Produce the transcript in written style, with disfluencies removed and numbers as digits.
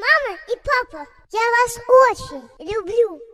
Мама и папа, я вас очень люблю.